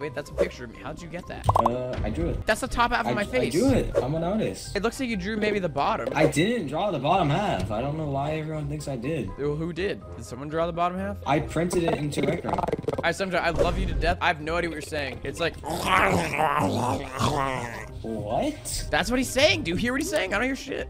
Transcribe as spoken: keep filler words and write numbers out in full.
Wait, that's a picture of me. How'd you get that? Uh, I drew it. That's the top half of I, my face. I drew it. I'm an artist. It looks like you drew maybe the bottom. I didn't draw the bottom half. I don't know why everyone thinks I did. Well, who did? Did someone draw the bottom half? I printed it into record. I sometimes I love you to death. I have no idea what you're saying. It's like. What? That's what he's saying. Do you hear what he's saying? I don't hear shit.